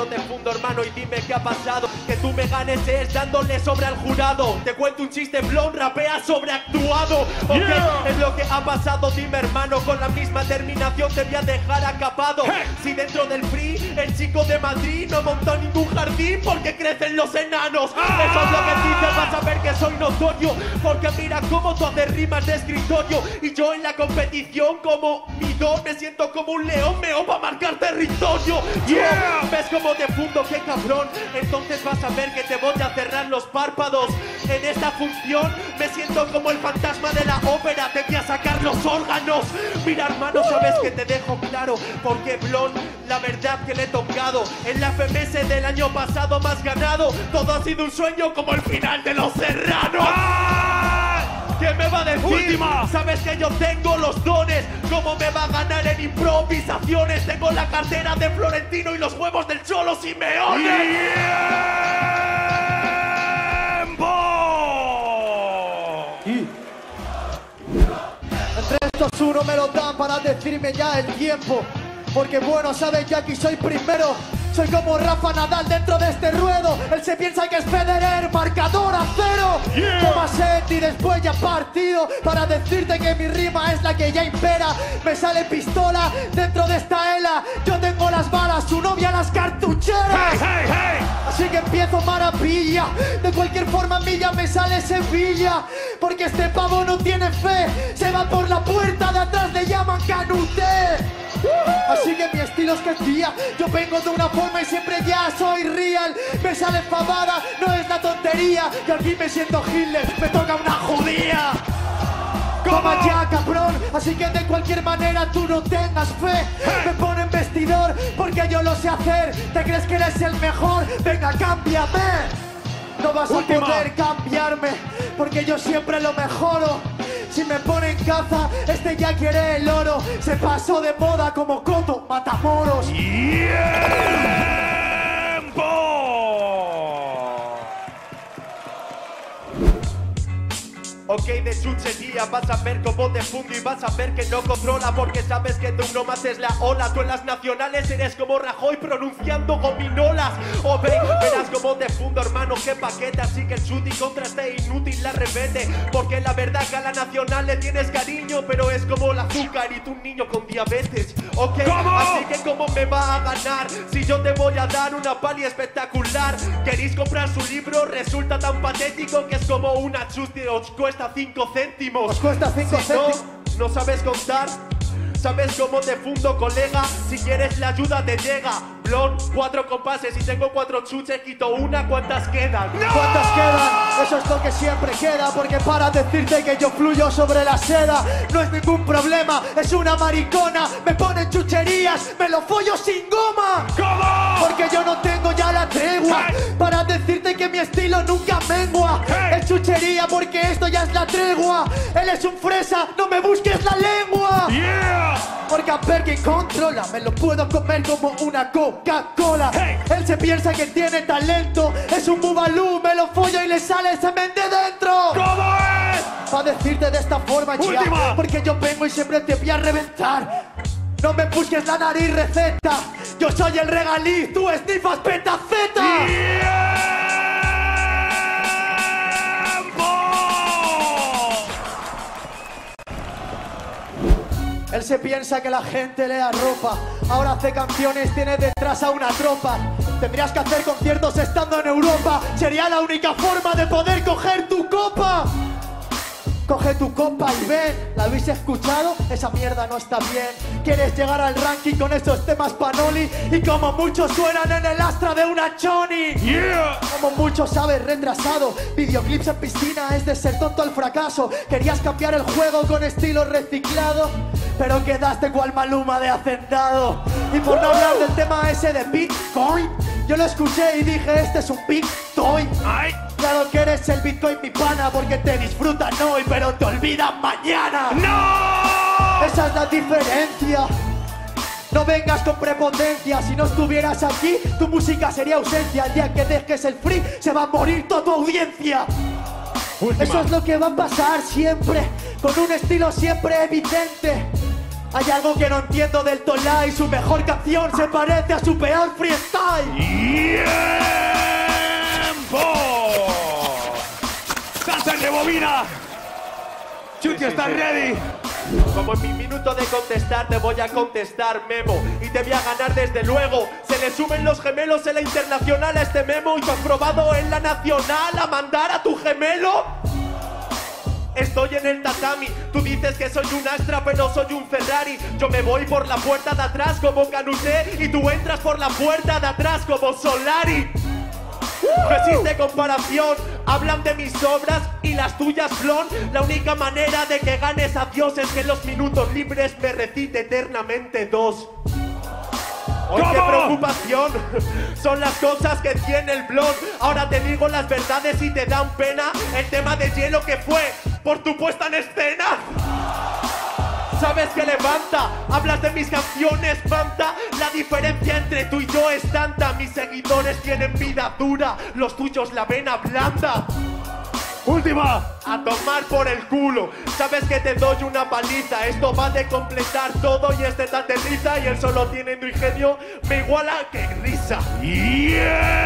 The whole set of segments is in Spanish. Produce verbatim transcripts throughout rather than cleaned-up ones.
yo te fundo, hermano, y dime qué ha pasado. Que tú me ganes es dándole sobre al jurado. Te cuento un chiste, Blon, rapea sobreactuado. Ok, yeah. Es lo que ha pasado, dime, hermano. Con la misma terminación te voy a dejar acapado. Hey. Si dentro del free el chico de Madrid no montó ningún jardín porque crecen los enanos. Ah. Eso es lo que dices, vas a ver que soy notorio. Porque mira cómo tú haces rimas de escritorio. Y yo en la competición como mi don me siento como un león, meo para marcar territorio. Yeah. Yo, ¿ves cómo te fundo? ¡Qué cabrón! Entonces vas a ver que te voy a cerrar los párpados. En esta función me siento como el fantasma de la ópera. Te voy a sacar los órganos. Mira, hermano, sabes que te dejo claro. Porque Blon, la verdad que le he tocado. En la F M S del año pasado más ganado. Todo ha sido un sueño como el final de Los Serranos. ¿Qué me va a decir? Última. Sabes que yo tengo los dones. ¿Cómo me va a ganar en improvisaciones? Tengo la cartera de Florentino y los huevos del Cholo Simeone. ¡Tiempo! Y... entre estos uno me lo dan para decirme ya el tiempo. Porque bueno, sabes que aquí soy primero. Soy como Rafa Nadal dentro de este ruedo. Él se piensa que es Federer, marcador a cero. Yeah. Toma set y después ya partido. Para decirte que mi rima es la que ya impera. Me sale pistola dentro de esta hela. Yo tengo las balas, su novia las cartucheras. Hey, hey, hey. Así que empiezo maravilla. De cualquier forma a mí ya me sale Sevilla. Porque este pavo no tiene fe. Se va por la puerta de atrás, le llaman Canute. Así que mi estilo es que tía, yo vengo de una forma y siempre ya soy real. Me sale pavada, no es la tontería. Y aquí me siento Hitler, me toca una judía. Toma ya, cabrón, así que de cualquier manera tú no tengas fe. Me ponen vestidor porque yo lo sé hacer. ¿Te crees que eres el mejor? Venga, cámbiame. No vas Última. a poder cambiarme porque yo siempre lo mejoro. Si me ponen caza, este ya quiere el oro. Se pasó de moda como Coto Matamoros. ¡Tiempo! Ok, de chuchería, vas a ver cómo te fundo y vas a ver que no controla. Porque sabes que tú no más es la ola. Tú en las nacionales eres como Rajoy pronunciando gominolas. Ok, verás cómo te fundo, hermano, qué paquete. Así que el Chuty contra este inútil la repete. Porque la verdad que a la nacional le tienes cariño, pero es como el azúcar y tú un niño con diabetes. Ok, ¿Cómo? así que ¿cómo me va a ganar? Si yo te voy a dar una pali espectacular. ¿Queréis comprar su libro? Resulta tan patético que es como una Chuty. Os cuesta cinco céntimos. Os cuesta cinco céntimos. No, no sabes contar. ¿Sabes cómo te fundo, colega? Si quieres la ayuda te llega. Blon, cuatro compases y tengo cuatro chuches, quito una, ¿cuántas quedan? ¡No! ¿Cuántas quedan? Eso es lo que siempre queda, porque para decirte que yo fluyo sobre la seda, no es ningún problema, es una maricona. Me ponen chucherías, me lo follo sin goma. ¿Cómo? Porque yo no tengo ya la tregua. Hey. Para decirte que mi estilo nunca mengua. Hey. Es chuchería porque esto ya es la tregua. Él es un fresa, no me busques la lengua. Yeah. Porque a ver quién controla, me lo puedo comer como una Coca-Cola. Hey. Él se piensa que tiene talento, es un bubalú, me lo follo y le sale semen de dentro. ¿Cómo es? Pa' decirte de esta forma Última. ya, porque yo vengo y siempre te voy a reventar. No me busques la nariz receta, yo soy el regalí, tú esnifas petaceta. Yeah. Él se piensa que la gente le arropa. Ahora hace canciones, tiene detrás a una tropa. Tendrías que hacer conciertos estando en Europa. Sería la única forma de poder coger tu copa. Coge tu copa y ven. ¿La habéis escuchado? Esa mierda no está bien. Quieres llegar al ranking con esos temas panoli. Y como muchos suenan en el Astra de una choni. Yeah. Como muchos sabes retrasado. Videoclips en piscina es de ser tonto al fracaso. Querías cambiar el juego con estilo reciclado, pero quedaste cual Maluma de hacendado. Y por no hablar del tema ese de Bitcoin, yo lo escuché y dije, este es un Bitcoin. Ay. Claro que eres el Bitcoin, mi pana, porque te disfrutan hoy, pero te olvidan mañana. ¡No! Esa es la diferencia. No vengas con prepotencia. Si no estuvieras aquí, tu música sería ausencia. El día que dejes el free, se va a morir toda tu audiencia. Última. Eso es lo que va a pasar siempre, con un estilo siempre evidente. Hay algo que no entiendo del Tolá y su mejor canción se parece a su peor freestyle. ¡Tiempo! ¡Salsa y rebobina! Chuty, ¿estás ready? Como en mi minuto de contestar te voy a contestar, Memo, y te voy a ganar desde luego. Se le suben los gemelos en la internacional a este Memo y comprobado en la nacional a mandar a tu gemelo. Estoy en el tatami, tú dices que soy un Astra pero soy un Ferrari. Yo me voy por la puerta de atrás como Canute y tú entras por la puerta de atrás como Solari. No existe comparación, hablan de mis obras y las tuyas, Blon. La única manera de que ganes a Dios es que en los minutos libres me recite eternamente dos. Hoy qué preocupación, son las cosas que tiene el Blon. Ahora te digo las verdades y te dan pena el tema de hielo que fue por tu puesta en escena. Sabes que levanta, hablas de mis canciones, panta. La diferencia entre tú y yo es tanta. Mis seguidores tienen vida dura, los tuyos la vena blanda. ¡Última! A tomar por el culo. Sabes que te doy una paliza. Esto va de completar todo y este tan de risa. Y él solo tiene tu ingenio. Me iguala que risa. Yeah.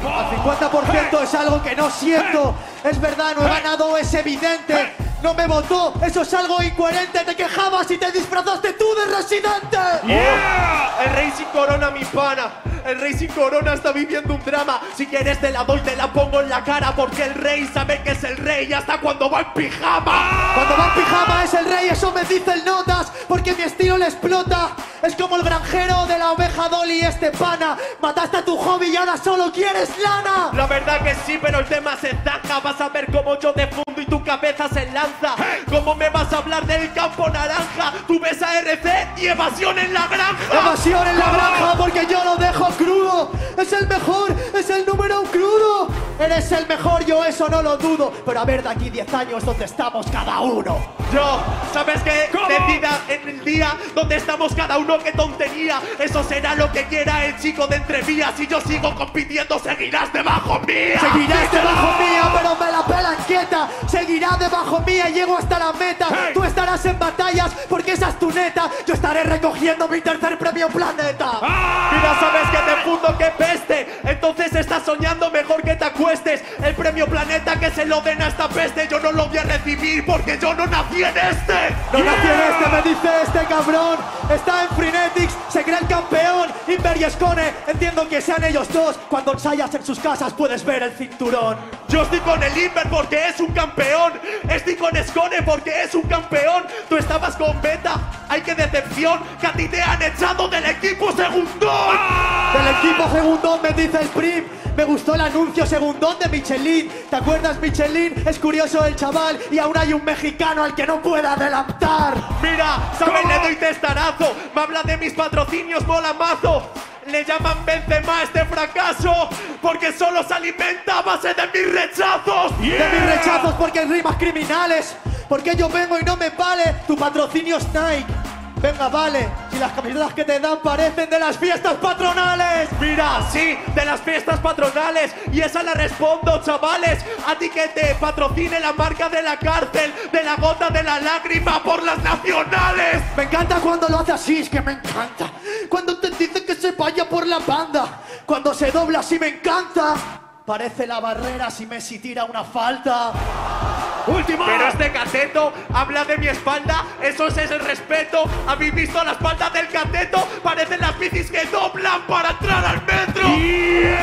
Al cincuenta por ciento es algo que no siento. Es verdad, no he ganado, es evidente. No me votó, eso es algo incoherente. Te quejabas y te disfrazaste tú de residente. Yeah. Oh, el rey sin corona, mi pana. El rey sin corona está viviendo un drama. Si quieres te la doy, te la pongo en la cara. Porque el rey sabe que es el rey hasta cuando va en pijama. Cuando va en pijama es el rey, eso me dice el Notas. Porque mi estilo le explota. Es como el granjero de la oveja Dolly, este pana. Mataste a tu hobby y ahora solo quieres lana. La verdad que sí, pero el tema se taca. Vas a ver cómo yo te fundo y tu cabeza se lanza. Hey. ¿Cómo me vas a hablar del campo naranja? Tú ves a R C y evasión en la granja. Evasión en la granja porque yo lo dejo crudo, es el mejor, es el número crudo. Eres el mejor, yo eso no lo dudo. Pero a ver, de aquí diez años, ¿dónde estamos cada uno? Yo, ¿sabes qué? ¿Cómo? Decida en el día, ¿dónde estamos cada uno? ¡Qué tontería! Eso será lo que quiera el chico de entrevías. Si yo sigo compitiendo, seguirás debajo mía. Seguirás debajo mía, pero me la pela quieta. Seguirás debajo mía, llego hasta la meta. Hey. Tú estarás en batallas, porque esa es tu neta. Yo estaré recogiendo mi tercer premio planeta. Ah. Mira, ¿sabes qué? Te fundo, que peste. Entonces estás soñando, mejor que te acuestes. El premio planeta que se lo den a esta peste. Yo no lo voy a recibir porque yo no nací en este. No yeah. nací en este, me dice este cabrón. Está en Freeletics, se cree el campeón. Inver y Skone, entiendo que sean ellos dos. Cuando ensayas en sus casas puedes ver el cinturón. Yo estoy con el Inver porque es un campeón. Estoy con Skone porque es un campeón. Tú estabas con Beta. Hay que decepción, que a ti te han echado del equipo segundón. ¡Ah! Del equipo segundón, me dice el Prim. Me gustó el anuncio segundón de Michelin. ¿Te acuerdas, Michelin? Es curioso el chaval y aún hay un mexicano al que no pueda adelantar. Mira, ¿sabes? Le doy testarazo. Me habla de mis patrocinios, mola mazo. Le llaman Benzema este fracaso porque solo se alimenta a base de mis rechazos. Yeah. De mis rechazos porque hay rimas criminales. Porque yo vengo y no me vale tu patrocinio Nike. Venga, vale, si las camisetas que te dan parecen de las fiestas patronales. Mira, sí, de las fiestas patronales. Y esa la respondo, chavales. A ti que te patrocine la marca de la cárcel, de la gota de la lágrima por las nacionales. Me encanta cuando lo hace así, es que me encanta. Cuando te dicen que se vaya por la banda. Cuando se dobla así me encanta. Parece la barrera si Messi tira una falta. ¡Última! Pero este cateto habla de mi espalda, eso es el respeto. ¿Habéis visto la espalda del cateto? Parecen las bicis que doblan para entrar al metro. ¡Diez!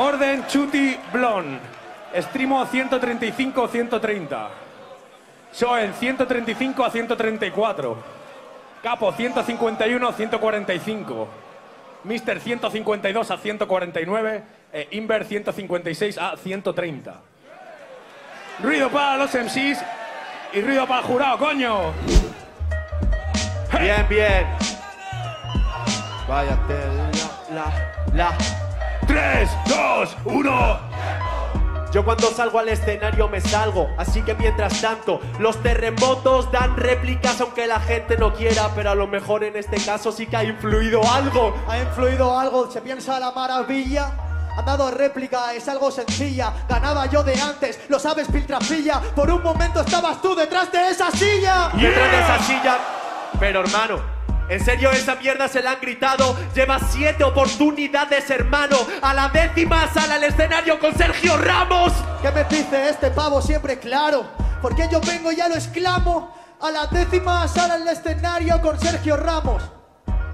Orden Chuty Blon. Streamo ciento treinta y cinco a ciento treinta. Shoel ciento treinta y cinco a ciento treinta y cuatro. Capo ciento cincuenta y uno a ciento cuarenta y cinco. Mister ciento cincuenta y dos a ciento cuarenta y nueve. E Inver ciento cincuenta y seis a ciento treinta. Ruido para los M Cs y ruido para el jurado, coño. Bien, bien. Vaya tela, la, la. tres, dos, uno. Yo cuando salgo al escenario me salgo, así que mientras tanto los terremotos dan réplicas aunque la gente no quiera, pero a lo mejor en este caso sí que ha influido algo. Ha influido algo, se piensa la maravilla. Han dado réplica, es algo sencilla. Ganaba yo de antes, lo sabes piltrafilla. Por un momento estabas tú detrás de esa silla. Yeah. Detrás de esa silla, pero hermano. En serio, esa mierda se la han gritado. Lleva siete oportunidades, hermano. A la décima sale al escenario con Sergio Ramos. ¿Qué me dice este pavo? Siempre claro. Porque yo vengo y ya lo exclamo. A la décima sale al escenario con Sergio Ramos.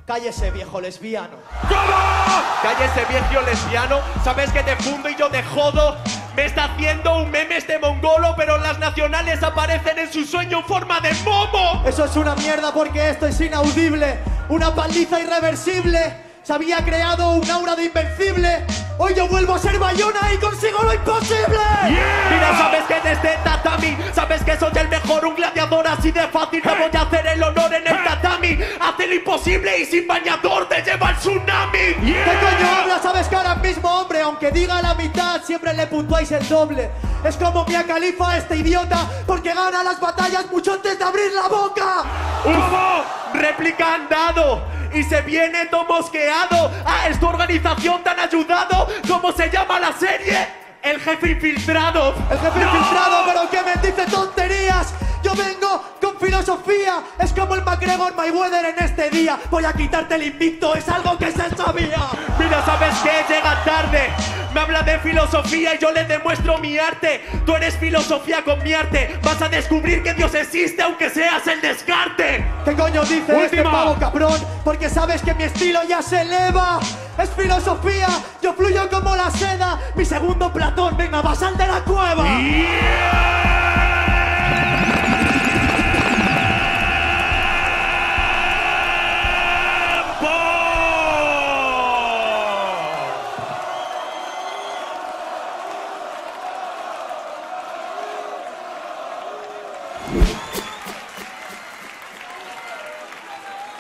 Cállese, viejo lesbiano. ¿Cómo? Cállese, viejo lesbiano. Sabes que te fundo y yo te jodo. Me está haciendo un meme este mongolo, pero las nacionales aparecen en su sueño en forma de momo. Eso es una mierda porque esto es inaudible. Una paliza irreversible. Se había creado un aura de invencible. Hoy yo vuelvo a ser Bayona y consigo lo imposible. Yeah. Mira, sabes que desde tatami, sabes que soy el mejor, un gladiador así de fácil. Te voy a hacer el honor en el tatami. Hace lo imposible y sin bañador te lleva el tsunami. Yeah. ¿Qué coño habla? Sabes que ahora mismo, hombre, aunque diga la mitad, siempre le puntuáis el doble. Es como Mia Khalifa, este idiota, porque gana las batallas mucho antes de abrir la boca. ¡Humo! Réplica han dado. Y se viene todo mosqueado. Ah, es tu organización tan ayudado. ¿Cómo se llama la serie? El jefe infiltrado. El jefe ¡No! infiltrado, pero que me dice tonterías. Yo vengo con filosofía. Es como el McGregor Mayweather en este día. Voy a quitarte el invicto, es algo que se sabía. Mira, ¿sabes qué? Llega tarde. Me habla de filosofía y yo le demuestro mi arte. Tú eres filosofía con mi arte. Vas a descubrir que Dios existe aunque seas el descarte. ¿Qué coño dice Última. este pavo, cabrón? Porque sabes que mi estilo ya se eleva. Es filosofía, yo fluyo como la seda. Mi segundo Platón, venga, va, sal de la cueva. Yeah.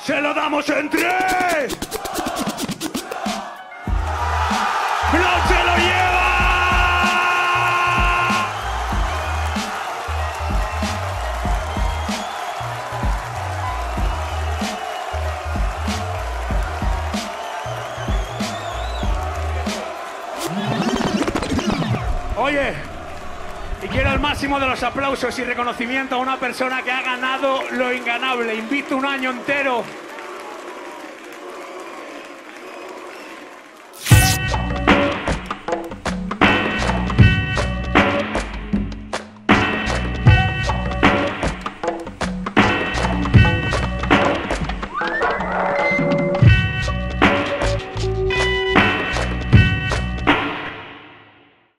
¡Se lo damos en tres! ¡Blon se lo lleva! Oye, y quiero el máximo de los aplausos y reconocimiento a una persona que ha ganado lo inganable. Invito un año entero.